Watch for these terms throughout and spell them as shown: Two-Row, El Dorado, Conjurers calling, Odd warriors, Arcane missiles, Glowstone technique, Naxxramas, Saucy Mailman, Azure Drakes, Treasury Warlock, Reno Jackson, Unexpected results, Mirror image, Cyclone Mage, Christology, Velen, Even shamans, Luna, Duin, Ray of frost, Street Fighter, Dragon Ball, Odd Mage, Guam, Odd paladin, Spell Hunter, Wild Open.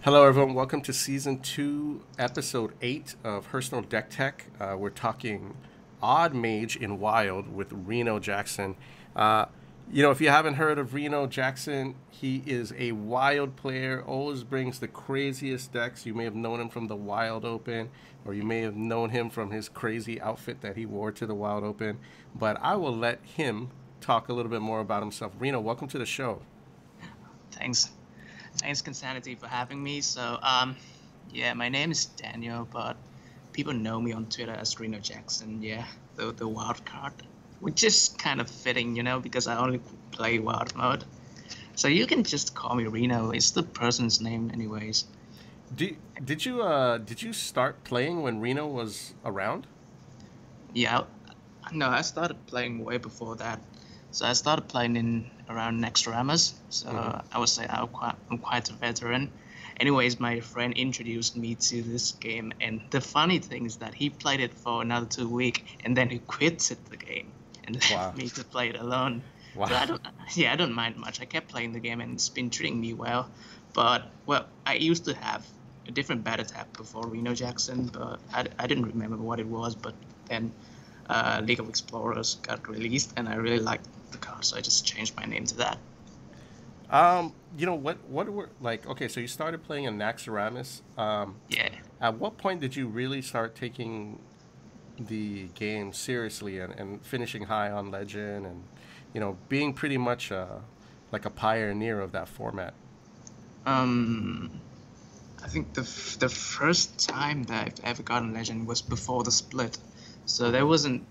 Hello everyone, welcome to Season 2, Episode 8 of Hearthstone Deck Tech. We're talking Odd Mage in Wild with Reno Jackson. You know, if you haven't heard of Reno Jackson, he is a Wild player, always brings the craziest decks. You may have known him from the Wild Open, or you may have known him from his crazy outfit that he wore to the Wild Open. But I will let him talk a little bit more about himself. Reno, welcome to the show. Thanks. Thanks, Kensanity, for having me. So, yeah, my name is Daniel, but people know me on Twitter as Reno Jackson, yeah, the wild card, which is kind of fitting, you know, because I only play wild mode. So you can just call me Reno. It's the person's name anyways. Did you start playing when Reno was around? Yeah, no, I started playing way before that. So I started playing in around Naxxramas, so I would say I'm quite a veteran. Anyways, my friend introduced me to this game, and the funny thing is that he played it for another 2 weeks, and then he quits the game and left me to play it alone. Wow. So I don't mind much. I kept playing the game, and it's been treating me well. But, well, I used to have a different battle tap before Reno Jackson, but I didn't remember what it was, but then League of Explorers got released, and I really liked the card, so I just changed my name to that. You know, what were, like, okay, so you started playing in Naxxramas. Yeah. At what point did you really start taking the game seriously and finishing high on Legend and, you know, being pretty much like a pioneer of that format? I think the first time that I've ever gotten Legend was before the split. So there wasn't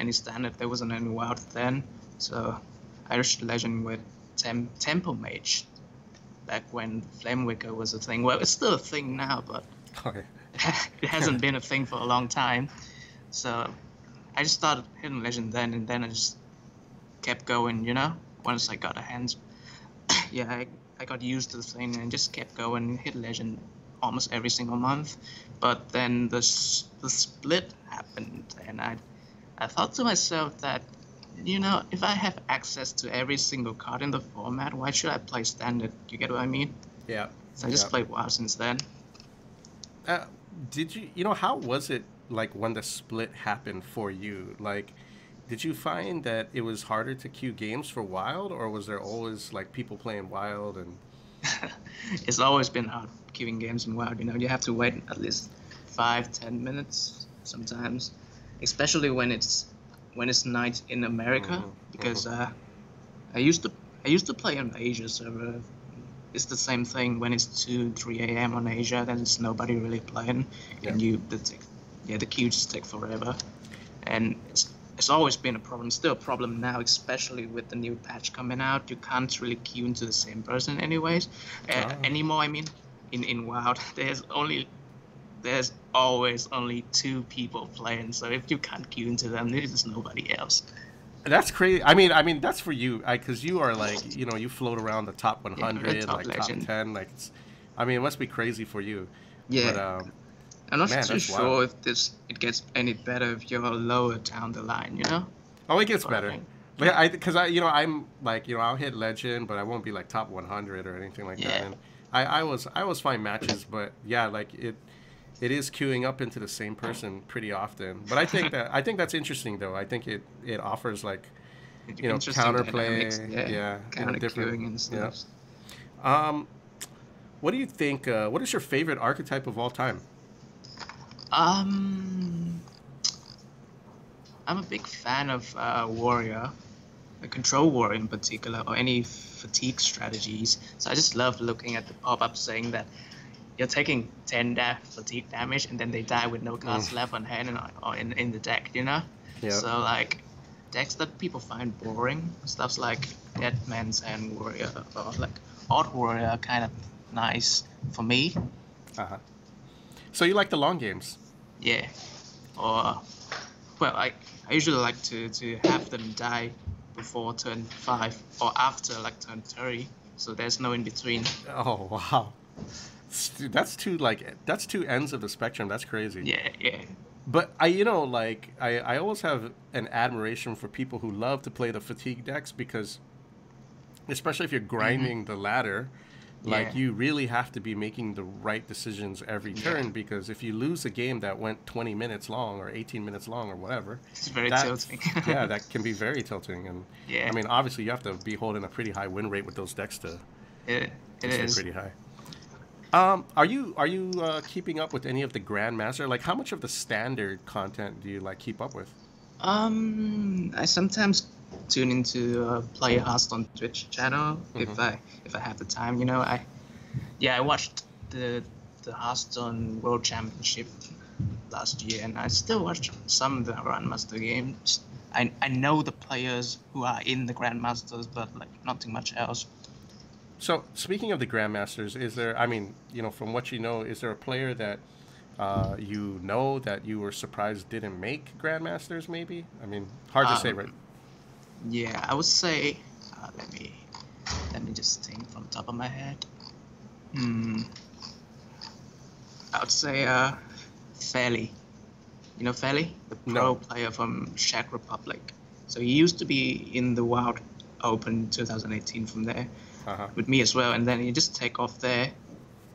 any standard, there wasn't any wild then. So I reached Legend with Temple Mage, back when Flame Wicker was a thing. Well, it's still a thing now, but okay. It hasn't been a thing for a long time. So I just started hitting Legend then, and then I just kept going, you know, once I got a hand. Yeah, I got used to the thing and just kept going, hit Legend almost every single month. But then the split happened, and I thought to myself that, you know, if I have access to every single card in the format, why should I play standard? You get what I mean? Yeah. So I just played WoW since then. You know, how was it, like, when the split happened for you? Like, did you find that it was harder to queue games for Wild, or was there always, like, people playing Wild? And it's always been hard queuing games in Wild, you know. You have to wait at least 5-10 minutes sometimes, especially when it's night in America, because I used to play on Asia server. It's the same thing. When it's 2-3 a.m. on Asia, then it's nobody really playing, and the queue just take forever, and it's always been a problem. Still a problem now, especially with the new patch coming out. You can't really queue into the same person anyways anymore. I mean, in Wild, there's always only two people playing, so if you can't queue into them, there's nobody else. That's crazy. I mean that's for you, because you are, like, you know, you float around the top 100, yeah, like Legend. top 10, like, it's, I mean, it must be crazy for you. Yeah, but, I'm not too sure if it gets any better if you're lower down the line, you know. Oh, it gets better. Like, because I you know, I'm like, you know, I'll hit Legend, but I won't be like top 100 or anything like that. And I was fine matches, but yeah, like it is queuing up into the same person pretty often. But I think that's interesting, though. I think it offers, like, you know, counterplay, counter queuing and stuff. Yeah. What do you think? What is your favorite archetype of all time? I'm a big fan of warrior, a control warrior in particular, or any fatigue strategies. So I just love looking at the pop-up saying that you're taking 10 fatigue damage, and then they die with no cards left on hand or in the deck, you know? Yep. So, like, decks that people find boring, stuff like Deadman's Hand Warrior or, like, Odd Warrior are kind of nice for me. Uh-huh. So you like the long games? Yeah. Or, well, I usually like to have them die before turn 5 or after, like, turn 30, so there's no in-between. Oh, wow. Dude, that's two ends of the spectrum. That's crazy. Yeah, yeah. But I, you know, like I always have an admiration for people who love to play the fatigue decks, because especially if you're grinding the ladder, like you really have to be making the right decisions every turn, because if you lose a game that went 20 minutes long or 18 minutes long or whatever, it's very tilting. Yeah, that can be very tilting. And I mean, obviously you have to be holding a pretty high win rate with those decks to it is pretty high. Are you keeping up with any of the Grandmaster? Like, how much of the standard content do you like keep up with? I sometimes tune into Play Hearthstone Twitch channel if I have the time. You know, I watched the Hearthstone World Championship last year, and I still watch some of the Grandmaster games. I know the players who are in the Grandmasters, but like not too much else. So, speaking of the Grandmasters, is there, I mean, you know, from what you know, is there a player that you know that you were surprised didn't make Grandmasters, maybe? I mean, hard to say, right? Yeah, I would say, let me just think from the top of my head. I would say Feli. You know Feli? The pro player from Czech Republic. So he used to be in the Wild Open 2018 from there. With me as well, and then you just take off there,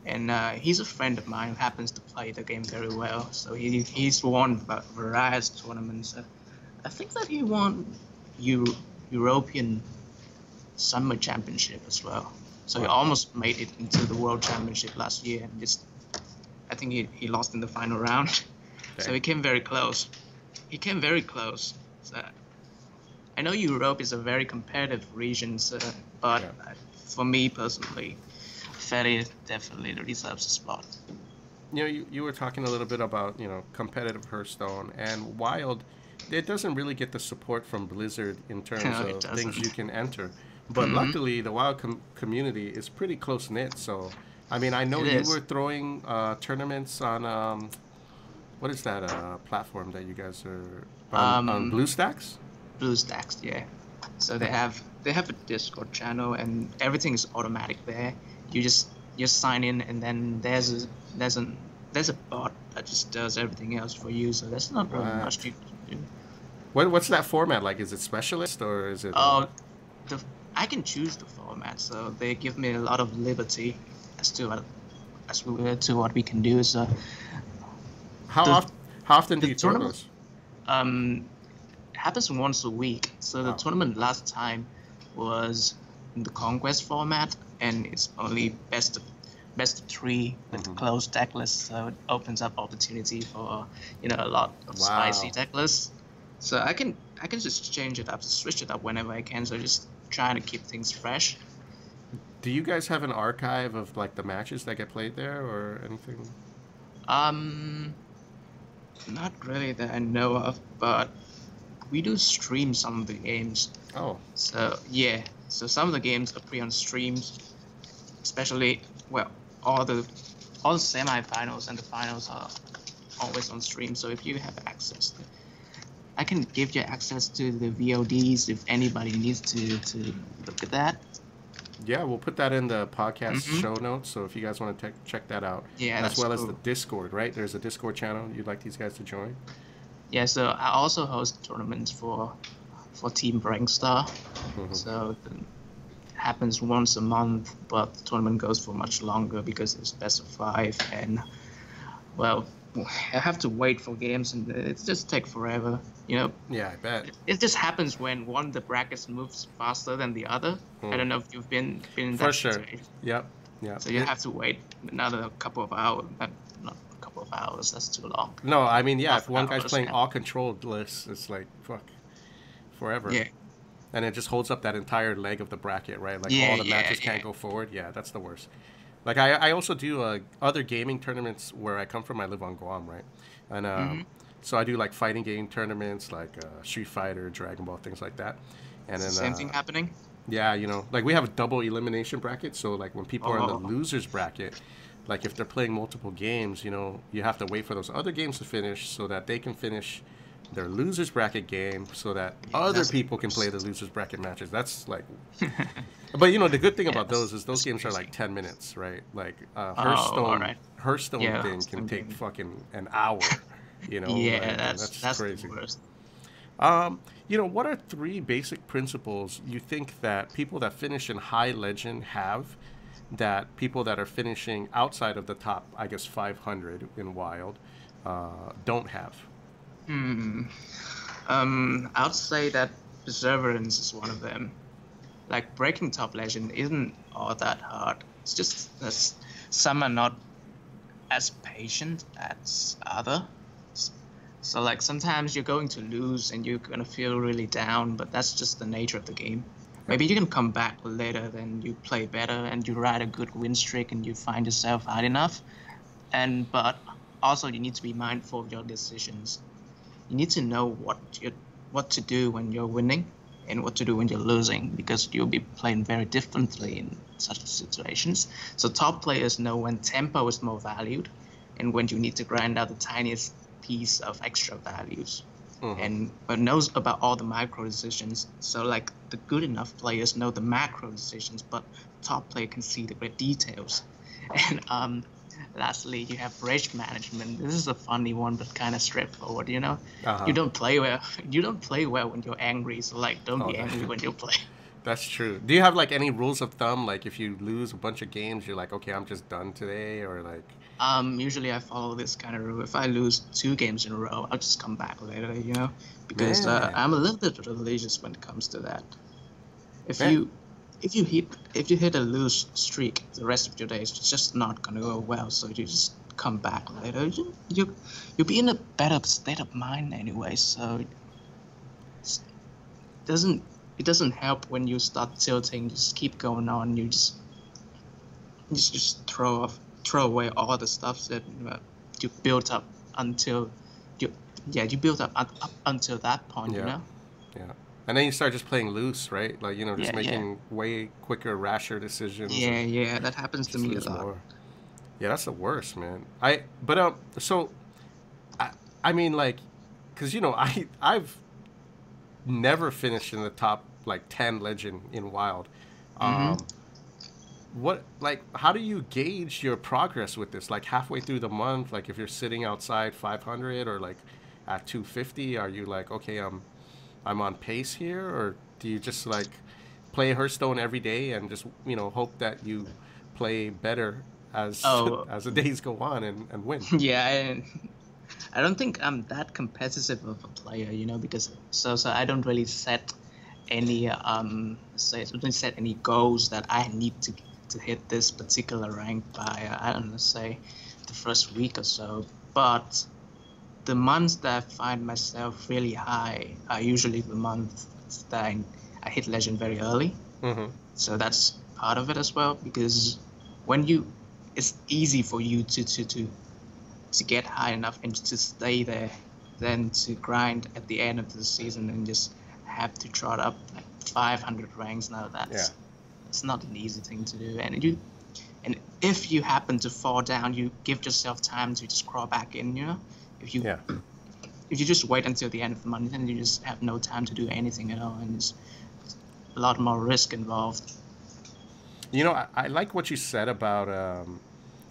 and he's a friend of mine who happens to play the game very well, so he's won various tournaments. I think that he won European Summer Championship as well, so he almost made it into the World Championship last year, and just I think he lost in the final round. So he came very close. So I know Europe is a very competitive region, so, but for me personally, Feli definitely deserves a spot. You know, you were talking a little bit about, you know, competitive Hearthstone and Wild. It doesn't really get the support from Blizzard in terms of things you can enter. But luckily, the Wild community is pretty close-knit. So, I mean, I know you were throwing tournaments on, what is that platform that you guys are on BlueStacks? BlueStacks, yeah. So they have a Discord channel, and everything is automatic there. You just sign in, and then there's a bot that just does everything else for you. So that's not really much you can do. What's that format like? Is it specialist or is it? Oh, I can choose the format, so they give me a lot of liberty as to what we can do. So how often do you throw those? It happens once a week. So the tournament last time was in the Conquest format, and it's only best of three with closed deck lists, so it opens up opportunity for, you know, a lot of spicy deck lists. So I can just change it up, just switch it up whenever I can, so just trying to keep things fresh. Do you guys have an archive of like the matches that get played there or anything? Not really that I know of, but we do stream some of the games. Oh. So, yeah. So some of the games appear on streams, especially, well, all the semi-finals and the finals are always on stream. So if you have access, I can give you access to the VODs if anybody needs to look at that. Yeah, we'll put that in the podcast show notes. So if you guys want to check that out. Yeah, as well as the Discord, right? There's a Discord channel you'd like these guys to join. Yeah, so I also host tournaments for Team Rankstar. So it happens once a month, but the tournament goes for much longer because it's best of five, and well, I have to wait for games, and it just takes forever, you know. Yeah, I bet. It just happens when one of the brackets moves faster than the other. I don't know if you've been in that situation. Yep. Yeah. So you have to wait another couple of hours. Not a couple of hours. That's too long. No, I mean, yeah. If one guy's playing all controlled lists, it's like forever. Yeah. And it just holds up that entire leg of the bracket, right? Like all the matches can't go forward. Yeah, that's the worst. Like I also do other gaming tournaments where I come from. I live on Guam, right? And so I do like fighting game tournaments, like Street Fighter, Dragon Ball, things like that. And then same thing happening. Yeah, you know, like we have a double elimination bracket. So like when people are in the losers bracket, like if they're playing multiple games, you know, you have to wait for those other games to finish so that they can finish their losers bracket game so that other people can play the losers bracket matches. That's like, but you know, the good thing about those is those games are like 10 minutes, right? Like Hearthstone thing can take fucking an hour. You know, that's crazy. The worst. You know, what are three basic principles you think that people that finish in high legend have that people that are finishing outside of the top, I guess, 500 in Wild don't have? I'd say that perseverance is one of them. Like, breaking top legend isn't all that hard. It's just that some are not as patient as other. So, like, sometimes you're going to lose and you're going to feel really down, but that's just the nature of the game. Maybe you can come back later, then you play better and you ride a good win streak and you find yourself hard enough. But also you need to be mindful of your decisions. You need to know what to do when you're winning and what to do when you're losing, because you'll be playing very differently in such situations. So top players know when tempo is more valued and when you need to grind out the tiniest piece of extra values. Mm-hmm. But knows about all the micro decisions. So, like, the good enough players know the macro decisions, but top player can see the great details. And lastly, you have rage management. This is a funny one, but kind of straightforward. You know, you don't play well. You don't play well when you're angry. So, like, don't be angry when you play. That's true. Do you have, like, any rules of thumb? Like, if you lose a bunch of games, you're like, okay, I'm just done today, or like. Usually I follow this kind of rule. If I lose 2 games in a row, I'll just come back later, you know, because I'm a little bit religious when it comes to that. If you hit a loose streak, the rest of your day is just not gonna go well. So you just come back later. You'll be in a better state of mind anyway. So it doesn't help when you start tilting. Just keep going on. You just throw away all the stuff that you built up until you built up until that point, you know? Yeah. And then you start just playing loose, right? Like, you know, just making way quicker, rasher decisions. Yeah, that happens to me a lot. Yeah, that's the worst, man. I mean, like, because, you know, I've never finished in the top, like, 10 legend in Wild. How do you gauge your progress with this? Like, halfway through the month, like, if you're sitting outside 500 or like at 250, are you like, okay, I'm on pace here, or do you just, like, play Hearthstone every day and just, you know, hope that you play better as the days go on and win? Yeah, I don't think I'm that competitive of a player, you know, because so I don't really set any goals that I need to hit this particular rank by, I don't know, say the first week or so. But the months that I find myself really high are usually the months that I hit legend very early. Mm-hmm. So that's part of it as well, because it's easy for you to get high enough and to stay there, then to grind at the end of the season and just have to trot up like 500 ranks. Now that's not an easy thing to do, and if you happen to fall down, you give yourself time to just crawl back in, you know. If you just wait until the end of the month, then you just have no time to do anything at all, and there's a lot more risk involved. You know, I like what you said about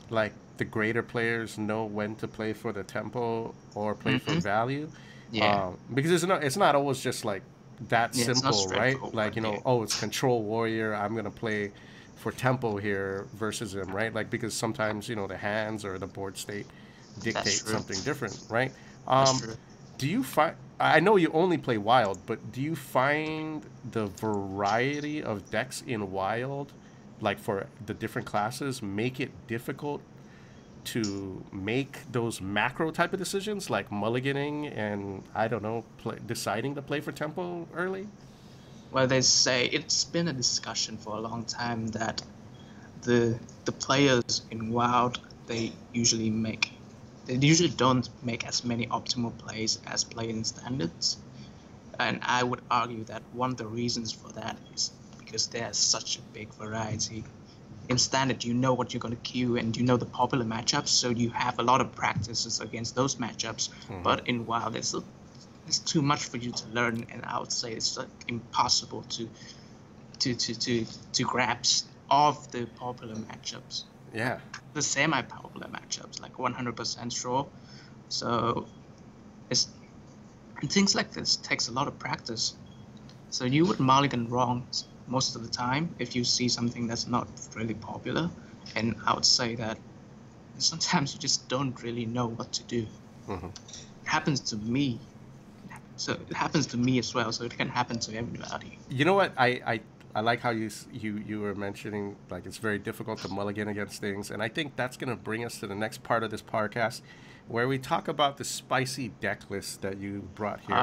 like, the greater players know when to play for the tempo or play for value, because it's not always just like that simple, right? Like, you know, oh, it's control warrior, I'm gonna play for tempo here versus him, right? Like, because sometimes, you know, the hands or the board state dictate something different, right? Do you find, I know you only play Wild, but do you find the variety of decks in Wild, like for the different classes, make it difficult to make those macro type of decisions, like mulliganing and, I don't know, deciding to play for tempo early? Well, they say it's been a discussion for a long time that the players in Wild, they usually don't make as many optimal plays as playing standards, and I would argue that one of the reasons for that is because there's such a big variety. In standard, you know what you're going to queue and you know the popular matchups, so you have a lot of practices against those matchups. Mm-hmm. But in Wild, it's too much for you to learn, and I would say it's like impossible to grasp all of the popular matchups. Yeah. The semi-popular matchups, like 100% draw. So And things like this takes a lot of practice. So you would mulligan wrong most of the time if you see something that's not really popular. And I would say that sometimes you just don't really know what to do. Mm-hmm. It happens to me. So it happens to me as well. So it can happen to everybody. You know what? I like how you were mentioning, like, it's very difficult to mulligan against things. And I think that's going to bring us to the next part of this podcast, where we talk about the spicy deck list that you brought here.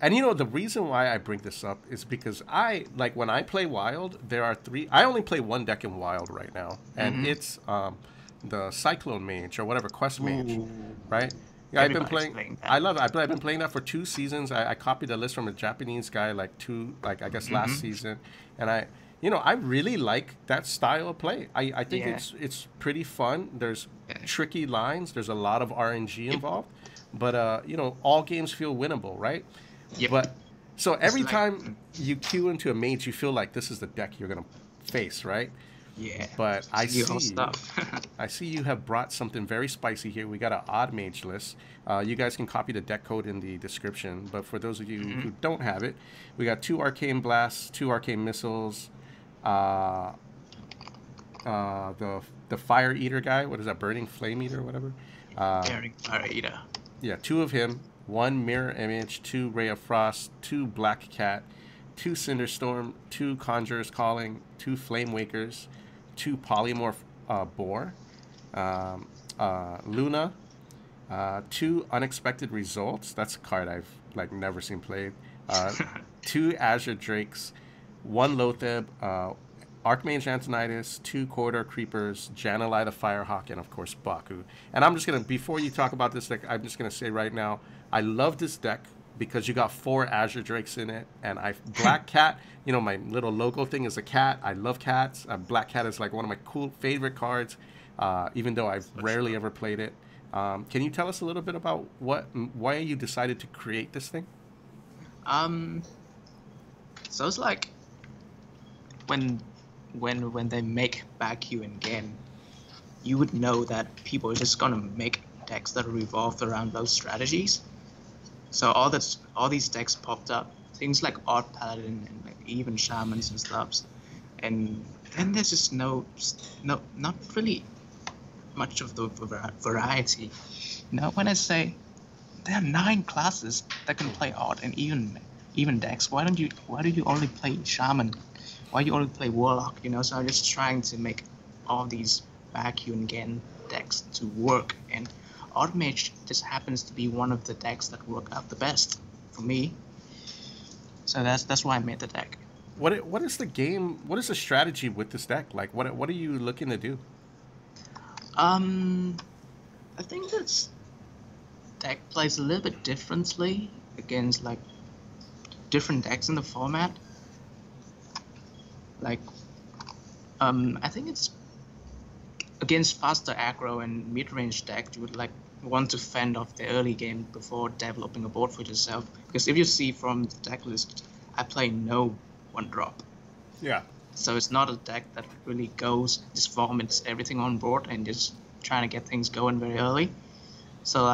And, you know, the reason why I bring this up is because when I play Wild, there are three. I only play one deck in Wild right now. And it's the Cyclone Mage or whatever, Quest Mage, right? Yeah, I've been playing that for 2 seasons. I copied the list from a Japanese guy, last season, and I really like that style of play. I think it's pretty fun. There's tricky lines. There's a lot of RNG involved, but all games feel winnable, right? Yep. But so every time you queue into a mage, you feel like this is the deck you're gonna face, right? Yeah, but I see you have brought something very spicy here. We got an Odd Mage list. You guys can copy the deck code in the description. But for those of you who don't have it, we got 2 Arcane blasts, 2 Arcane missiles, the Fire Eater guy. What is that? Burning Flame Eater or whatever. Burning Fire Eater. Yeah, 2 of him. 1 Mirror Image, 2 Ray of Frost, 2 Black Cat, 2 Cinderstorm, 2 Conjurers Calling, 2 Flame Wakers, 2 Polymorph boar, Luna, 2 Unexpected results. That's a card I've never seen played. 2 Azure Drakes, 1 Loatheb, Archmage Antoninus, 2 Corridor Creepers, Janalai the Firehawk, and of course Baku. And I'm just gonna, before you talk about this deck, I'm just gonna say right now, I love this deck because you got 4 Azure Drakes in it, and Black Cat, my little logo thing is a cat. I love cats. Black Cat is one of my favorite cards, even though I've rarely ever played it. Can you tell us a little bit about why you decided to create this thing? So it's when they make Baku again, you would know that people are just gonna make decks that revolve around those strategies. So all these decks popped up, things like Odd Paladin and even Shamans and stuff, and then there's just not really much of the variety. Now when I say there are 9 classes that can play odd and even decks, why do you only play Shaman? Why do you only play Warlock? So I'm just trying to make all these Baku and Gen decks to work, and Odd Mage just happens to be one of the decks that work out the best for me. So that's why I made the deck. What is the game? What is the strategy with this deck? What are you looking to do? I think this deck plays a little bit differently against different decks in the format. I think it's against faster aggro and mid-range deck, you would want to fend off the early game before developing a board for yourself. Because if you see from the deck list, I play no 1-drop. Yeah. So it's not a deck that really just vomits everything on board and just trying to get things going very early. So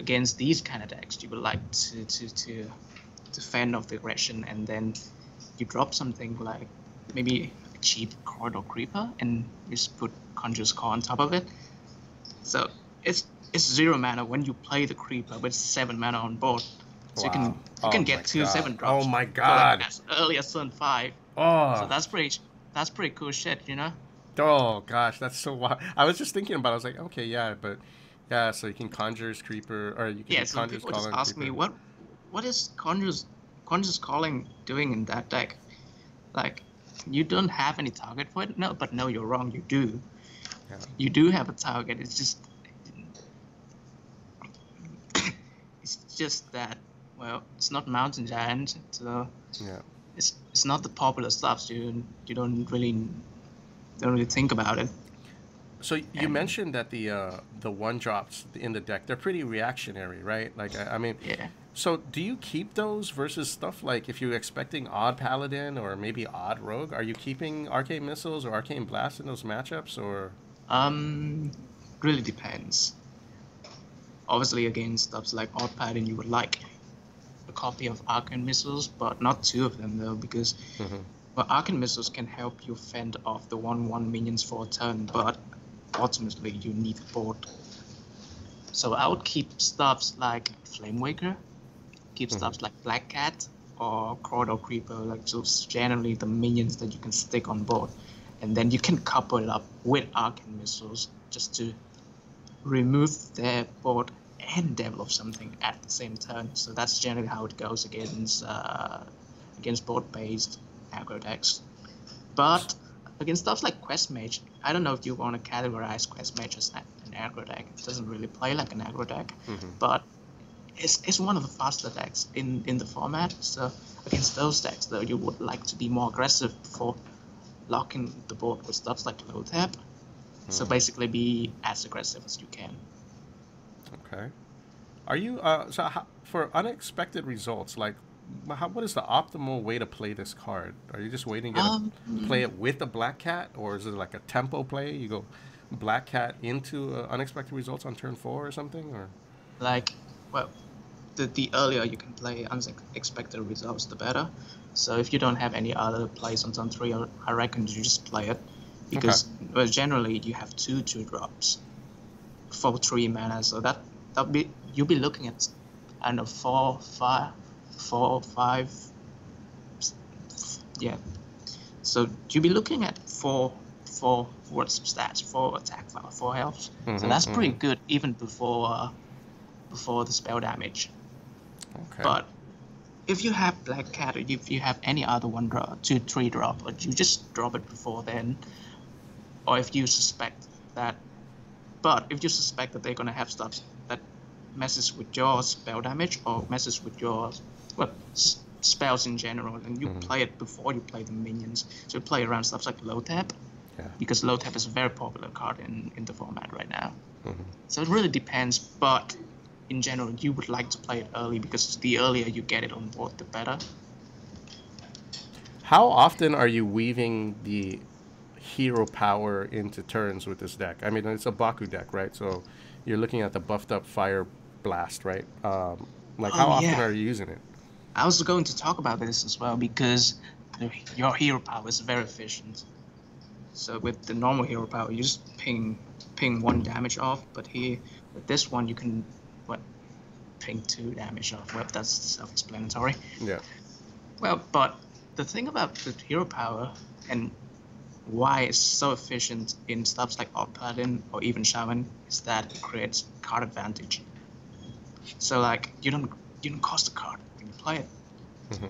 against these kind of decks, you would like to fend off the aggression, and then you drop something like maybe cheap Corridor Creeper and just put Conjurer's Call on top of it. So it's 0 mana when you play the creeper, but 7 mana on board. So you can get 2 7-drops. Oh my god. As early as turn 5. Oh. So that's pretty cool shit, Oh gosh, that's so wild. I was just thinking about it, I was like, okay, yeah, but yeah, so you can Conjurer's Creeper, or you can Conjurer's Calling. Just ask me what is Conjurer's Calling doing in that deck? You don't have any target for it? No, but no, you're wrong. You do. Yeah. You do have a target. It's just that. Well, it's not Mountain Giant, so yeah. It's not the popular stuff. So you don't really think about it. So you mentioned that the 1-drops in the deck, they're pretty reactionary, right? Yeah. So do you keep those versus stuff if you're expecting Odd Paladin or maybe Odd Rogue? Are you keeping Arcane missiles or Arcane blasts in those matchups, or? Really depends. Obviously against stuffs like Odd Paladin, you would like a copy of Arcane missiles, but not two of them though, because well, Arcane missiles can help you fend off the 1/1 minions for a turn, but ultimately you need the board. So I would keep stuffs like Flame Waker, keep stuffs like Black Cat or Corridor Creeper, like just generally the minions that you can stick on board, and then you can couple it up with Arcane missiles just to remove their board and develop something at the same turn. So that's generally how it goes against against board-based aggro decks. But against stuff like Quest Mage, I don't know if you want to categorize Quest Mage as an aggro deck. It doesn't really play like an aggro deck, but it's one of the faster decks in the format. So against those decks, though, you would like to be more aggressive before locking the board with stuff like Loatheb. So basically be as aggressive as you can. Okay. Are you, so how, for unexpected results, like, how, what is the optimal way to play this card? Are you just waiting to play it with a Black Cat, or is it like a tempo play? You go Black Cat into unexpected results on turn 4 or something, or? Like, well, the earlier you can play unexpected results, the better. So if you don't have any other plays on turn 3, I reckon you just play it. Because well, generally you have two drops for 3 mana, so that be you'll be looking at and a 4, 5, 4, 5, yeah. So you'll be looking at 4 what's stats, 4 attack, 4 health. So that's pretty good even before before the spell damage. Okay. But if you have Black Cat, or if you have any other 1-drop, 2-3 drop, or you just drop it before then. Or if you suspect that, but if you suspect that they're gonna have stuff that messes with your spell damage or messes with your well spells in general, and you play it before you play the minions. So you play around stuff like Loatheb, because Loatheb is a very popular card in the format right now. So it really depends, but in general you would like to play it early because the earlier you get it on board, the better. How often are you weaving the hero power into turns with this deck? I mean, it's a Baku deck, right? So you're looking at the buffed up Fire Blast, right? Like how often are you using it? I was going to talk about this as well, because your hero power is very efficient. So with the normal hero power, you just ping 1 damage off, but here with this one you can ping 2 damage off. Well, that's self-explanatory. Yeah. Well, but the thing about the hero power and why it's so efficient in stuff like Odd Paladin or even Shaman is that it creates card advantage. So like you don't cost a card when you play it.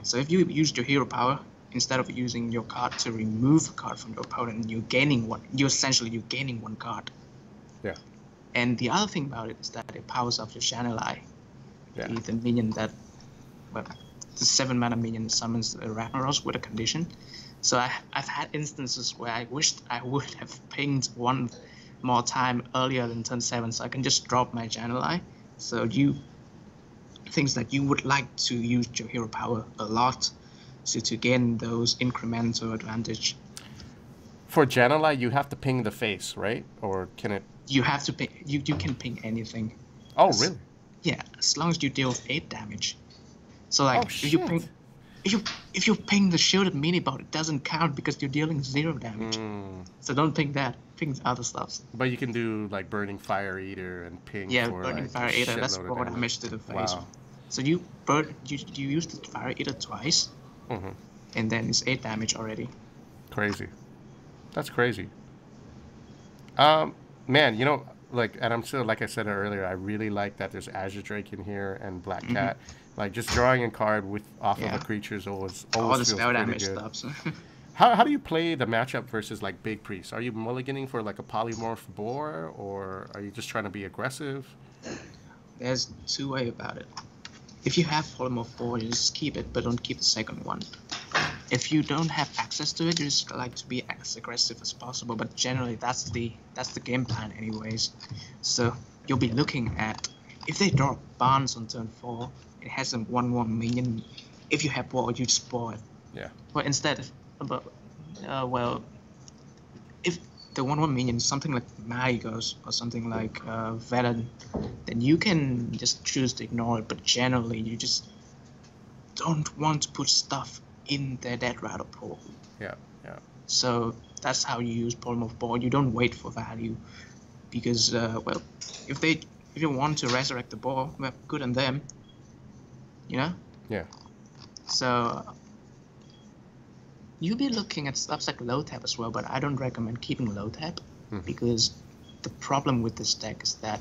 So if you used your hero power instead of using your card to remove a card from your opponent, you're essentially gaining 1 card. Yeah. And the other thing about it is that it powers up your Janalai, the minion that the 7 mana minion summons the Rapharos with a condition. So I've had instances where I wished I would have pinged 1 more time earlier than turn 7, so I can just drop my Janalai. So things that you would like to use your hero power a lot, so to gain those incremental advantage. For Janalai, you have to ping the face, right? Or can it? You have to ping. You can ping anything. Oh really? Yeah, as long as you deal 8 damage. So like if you ping the shielded minibot, it doesn't count because you're dealing 0 damage. So don't ping that. Ping other stuff. But you can do like Burning Fire Eater and ping. Yeah, for Burning Fire Eater. That's 4 damage to the face. Wow. So you use the Fire Eater twice, and then it's 8 damage already. Crazy. That's crazy. Man, you know, and I'm still, like I said earlier, I really like that there's Azure Drake in here and Black Cat. Like, just drawing a card off of a creature is always all the spell damage stuff. How do you play the matchup versus, like, Big Priest? Are you mulliganing for, like, a Polymorph boar, or are you just trying to be aggressive? There's 2 ways about it. If you have Polymorph boar, you just keep it, but don't keep the second one. If you don't have access to it, you just like to be as aggressive as possible, but generally that's the game plan anyways. So you'll be looking at, if they draw Barnes on turn 4, it has a 1/1 minion. If you have War, you just bore it. Yeah. But instead, if the 1/1 minion, something like Magos or something like Velen, then you can just choose to ignore it. But generally, you just don't want to put stuff in their dead rattle pool. Yeah, yeah. So that's how you use Polymorph boar. You don't wait for value, because well, if you want to resurrect the boar, well, good on them. You know. Yeah. So you'll be looking at stuff like Loatheb as well, but I don't recommend keeping Loatheb, because the problem with this deck is that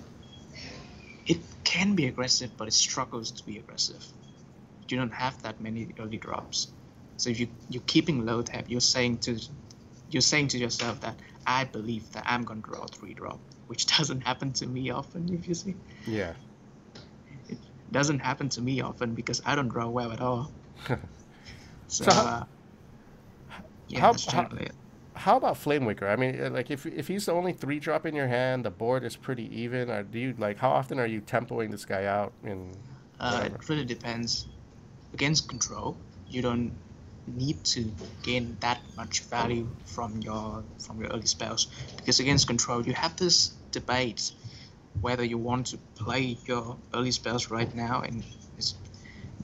it can be aggressive, but it struggles to be aggressive. You don't have that many early drops. So if you're keeping Loatheb, you're saying to yourself that I believe that I'm gonna draw 3-drop, which doesn't happen to me often, if you see. Yeah. It doesn't happen to me often because I don't draw well at all. Yeah, how about Flame Wicker? I mean, like, if he's the only 3-drop in your hand, the board is pretty even. Or do you, like, how often are you tempoing this guy out? It really depends. Against control, you don't need to gain that much value from your early spells, because against control, you have this debate whether you want to play your early spells right now and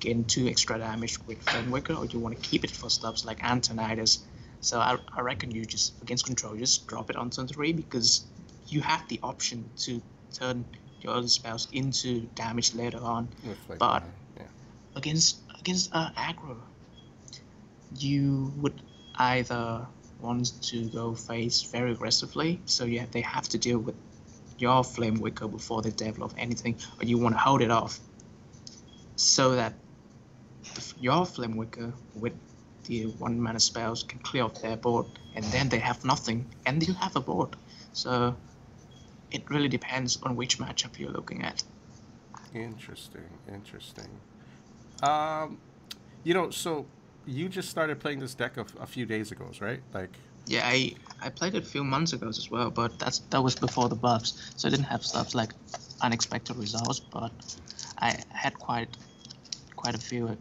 gain 2 extra damage with Flame Wicker, or you want to keep it for stuffs like Antoninus. So I reckon you just, against control, just drop it on turn 3, because you have the option to turn your other spells into damage later on. Like, but yeah, against aggro, you would either want to go face very aggressively, so yeah, they have to deal with your Flame Wicker before they develop anything, or you want to hold it off so that your Flame Wicker with the 1-mana spells can clear off their board, and then they have nothing, and you have a board. So it really depends on which matchup you're looking at. Interesting, interesting. You know, so you just started playing this deck a few days ago, right? Like, yeah, I played it a few months ago as well, but that was before the buffs, so I didn't have stuff like Unexpected Results, but I had quite a few.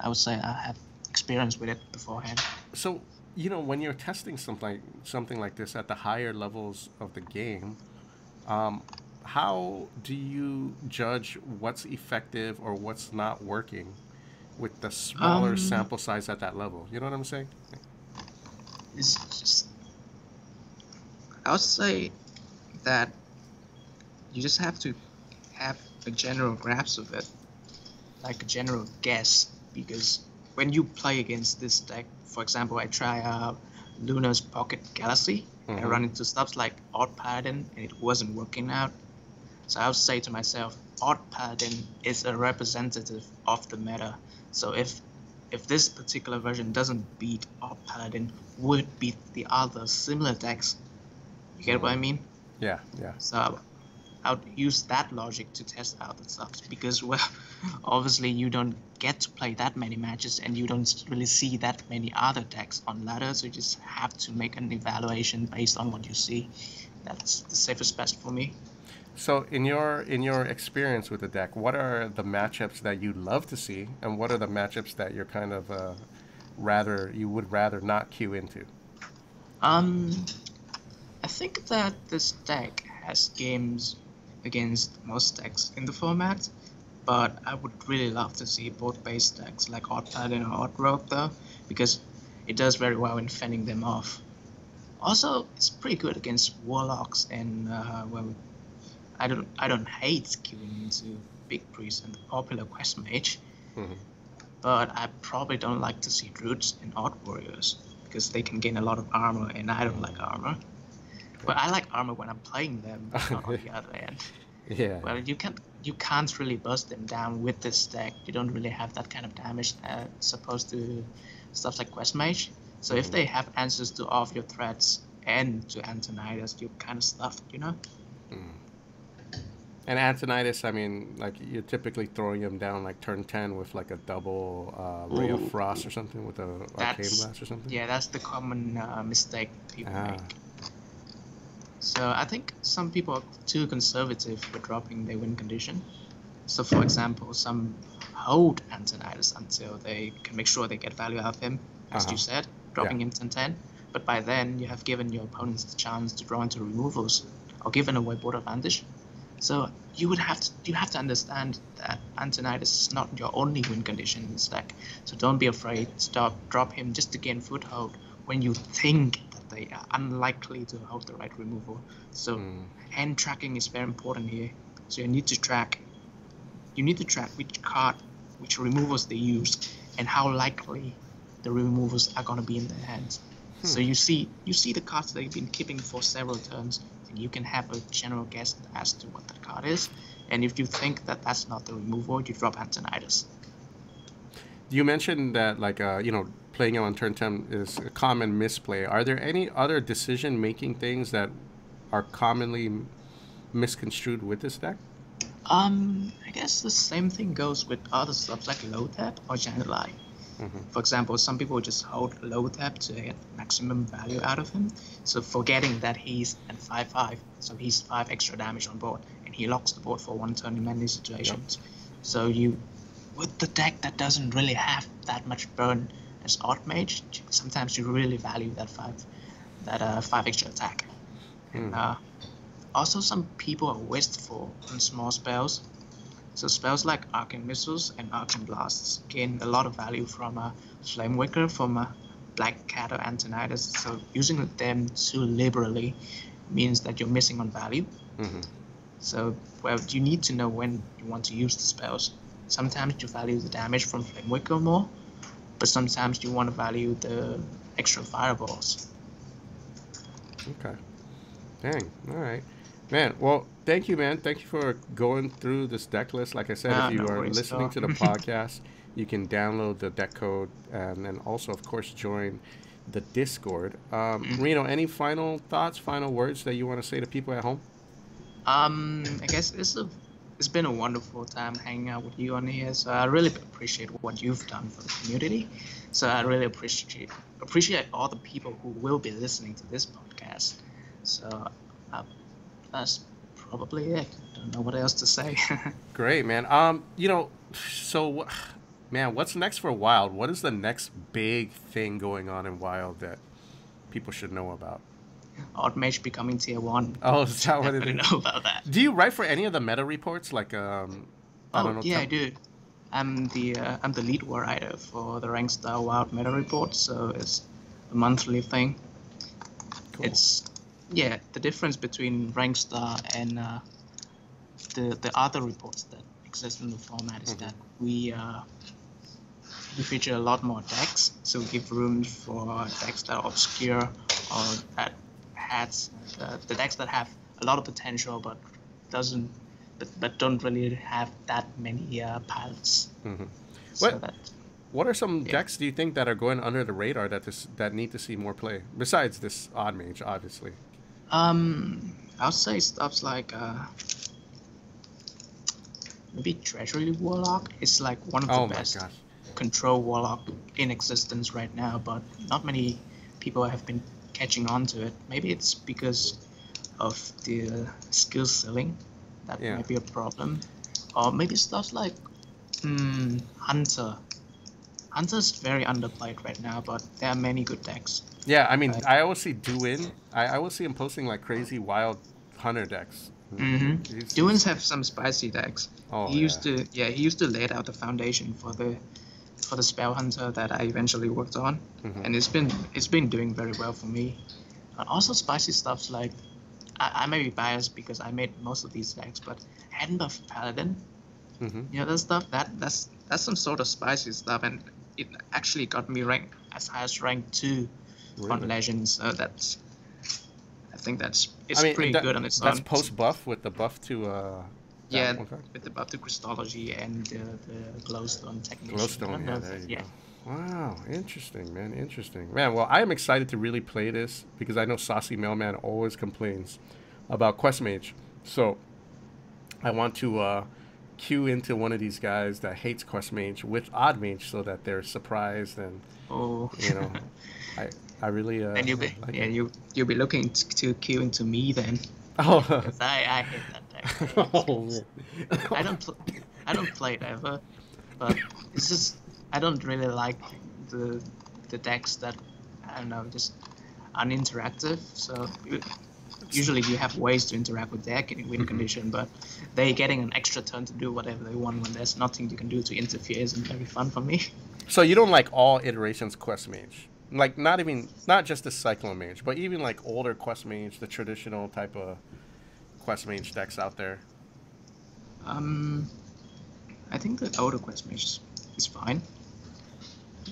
I would say I have experience with it beforehand. So, you know, when you're testing something like this at the higher levels of the game, how do you judge what's effective or what's not working with the smaller sample size at that level? You know what I'm saying? It's just, I would say that you just have to have a general grasp of it, like a general guess, because when you play against this deck, for example, I try Luna's Pocket Galaxy, and I run into stuff like Odd Paladin, and it wasn't working out. So I would say to myself, Odd Paladin is a representative of the meta. So if this particular version doesn't beat Odd Paladin, would beat the other similar decks. You get what I mean? Yeah, yeah. So I would use that logic to test out the subs, because, well, obviously you don't get to play that many matches and you don't really see that many other decks on ladder, so you just have to make an evaluation based on what you see. That's the safest bet for me. So in your experience with the deck, what are the matchups that you love to see, and what are the matchups that you're kind of you would rather not queue into? I think that this deck has games against most decks in the format, but I would really love to see both base decks like Odd Paladin or Odd Rogue though, because it does very well in fending them off. Also, it's pretty good against Warlocks, and well, I don't hate queuing into Big Priest and the popular Quest Mage, but I probably don't like to see Druids and Odd Warriors, because they can gain a lot of armor, and I don't like armor. But I like armor when I'm playing them, not on the other end. Yeah. Well, you can't really burst them down with this deck. You don't really have that kind of damage supposed to stuff like Quest Mage. So if they have answers to all of your threats and to Antoninus, you're kind of stuffed, you know? And Antoninus, I mean, like, you're typically throwing him down like turn 10 with like a double Ray of Frost or something, with a Arcane blast or something. Yeah, that's the common mistake people make. So I think some people are too conservative for dropping their win condition. So for example, some hold Antoninus until they can make sure they get value out of him, as you said, dropping him 10-10. but by then you have given your opponents the chance to draw into removals or given away board advantage. So you have to understand that Antoninus is not your only win condition in this deck. So don't be afraid. Drop him just to gain foothold when you think that they are unlikely to hold the right removal. So hand tracking is very important here. So you need to track which card, which removals they use, and how likely the removals are going to be in their hands. So you see the cards they've been keeping for several turns, and you can have a general guess as to what that card is. And if you think that that's not the removal, you drop Antoninus. You mentioned that, like, playing him on turn 10 is a common misplay. Are there any other decision-making things that are commonly misconstrued with this deck? I guess the same thing goes with other stuff like Loatheb or Janalai. For example, some people just hold Loatheb to get maximum value out of him, so forgetting that he's at 5/5, so he's 5 extra damage on board, and he locks the board for one turn in many situations. Yep. So with the deck that doesn't really have that much burn as Odd Mage, sometimes you really value that 5 extra attack. And also, some people are wasteful on small spells. So spells like Arcane missiles and Arcane blasts gain a lot of value from Flame Wicker, from Black Cat or Antoninus. So using them too liberally means that you're missing on value. So you need to know when you want to use the spells. Sometimes you value the damage from Flame Wicker more, but sometimes you want to value the extra fireballs. Okay. Dang. All right. Man, well, thank you, man. Thank you for going through this deck list. Like I said, if you are listening to the podcast, you can download the deck code and then also, of course, join the Discord. Reno, any final thoughts, final words that you want to say to people at home? I guess it's been a wonderful time hanging out with you on here. So I really appreciate what you've done for the community. So I really appreciate all the people who will be listening to this podcast. So. That's probably it. Don't know what else to say. Great, man. Man, what's next for Wild? What is the next big thing going on in Wild that people should know about? Odd Mage becoming tier 1. Oh, is that what it is? I don't know about that. Do you write for any of the meta reports? Like, I do. I'm the lead writer for the Rankstar Wild meta report, so it's a monthly thing. Cool. Yeah, the difference between Rankstar and the other reports that exist in the format is that we feature a lot more decks, so we give room for decks that are obscure or that the decks that have a lot of potential but don't really have that many pilots. What are some decks do you think that are going under the radar that need to see more play besides this Odd Mage, obviously? I'll say stuff like maybe Treasury Warlock is like one of the best control warlock in existence right now, but not many people have been catching on to it. Maybe it's because of the skill ceiling. That might be a problem. Or maybe stuff like Hunter. Hunter's very underplayed right now, but there are many good decks. Yeah, I mean, I always see Duin. I always see him posting like crazy Wild Hunter decks. Duins have some spicy decks. He used to lay out the foundation for the spell hunter that I eventually worked on, and it's been doing very well for me. And also spicy stuffs like I may be biased because I made most of these decks, but Hearthstone Paladin. You know, that stuff that's some sort of spicy stuff, and it actually got me ranked as high as rank 2 on Legends. So I think that's pretty good on its own. That's post buff with the buff to with the buff to Christology and the glowstone technique. Glowstone, there you go. Wow, interesting, man. Well, I am excited to really play this because I know Saucy Mailman always complains about Quest Mage, so I want to queue into one of these guys that hates Quest Mage with Odd Mage so that they're surprised and I really and you'll be looking to queue into me then. Oh, because I hate that deck. I don't play it ever, but it's just I don't really like the decks that I don't know, just uninteractive, so usually you have ways to interact with deck in win condition, but they're getting an extra turn to do whatever they want when there's nothing you can do to interfere isn't very fun for me. So you don't like all iterations Quest Mage? Like not just the Cyclone Mage, but even like older Quest Mage, the traditional type of Quest Mage decks out there? I think the older Quest Mage is fine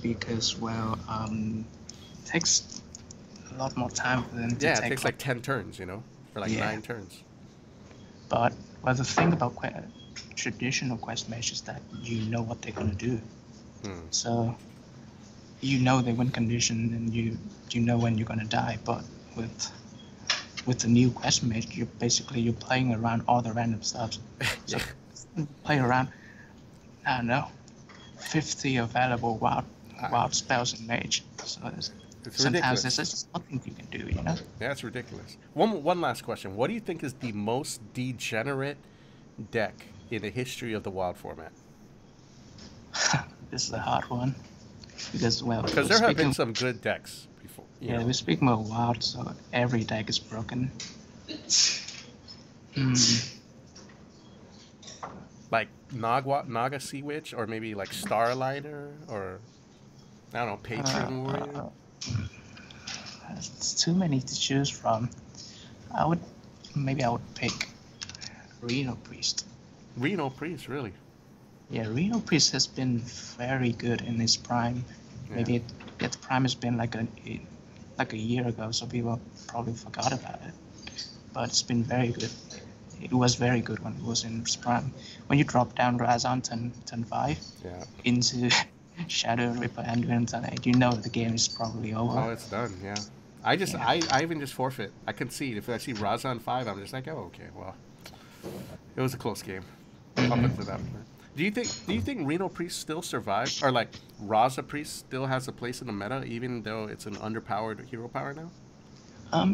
because, well, it takes a lot more time for them to take. Yeah, it takes like 10 turns, you know, or like 9 turns. But well, the thing about traditional Quest Mage is that you know what they're going to do. So you know they win condition and you know when you're going to die, but with the new Quest Mage, you're playing around all the random stuff. So play around, I don't know, 50 available wild spells in Mage. So it's sometimes there's just nothing you can do, you know? That's ridiculous. One last question. What do you think is the most degenerate deck in the history of the wild format? This is a hard one. Because, well, there have been some good decks before. Yeah, we speak more wild, so every deck is broken. Like Naga Sea Witch, or maybe like Starliner, or I don't know, Patron Warrior. There's too many to choose from. I would pick Reno Priest. Reno Priest, really? Yeah, Reno Priest has been very good in his prime. Yeah. Maybe its prime has been like a year ago, so people probably forgot about it. But it's been very good. It was very good when it was in its prime. When you drop down Raza on turn 5 into Shadow Ripper and on turn 8, you know the game is probably over. Oh, it's done. Yeah. I even just forfeit. I concede. If I see Raza on 5, I'm just like, oh, okay, well, it was a close game. Up until that point. Do you think Reno Priest still survives, or like Raza Priest still has a place in the meta, even though it's an underpowered hero power now?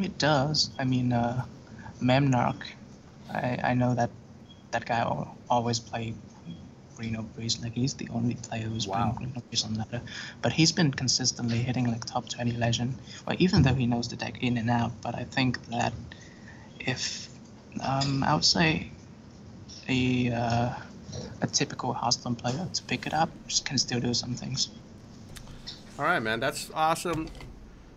It does. I mean, Memnarch, I know that guy always played Reno Priest. Like, he's the only player who's playing Reno Priest on meta, but he's been consistently hitting like top 20 legend. Well, even though he knows the deck in and out, but I think that if I would say a typical Hearthstone player to pick it up can still do some things. All right, man, that's awesome.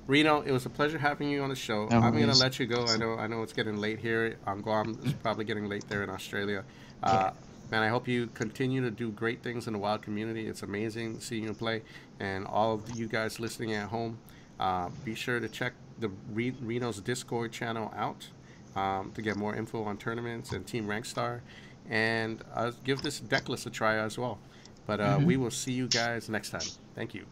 Reno, it was a pleasure having you on the show. No, I'm going to let you go. I know it's getting late here on Guam. It's probably getting late there in Australia. Man, I hope you continue to do great things in the wild community. It's amazing seeing you play, and all of you guys listening at home, be sure to check the Reno's Discord channel out to get more info on tournaments and Team Rankstar. And give this deck list a try as well. But we will see you guys next time. Thank you.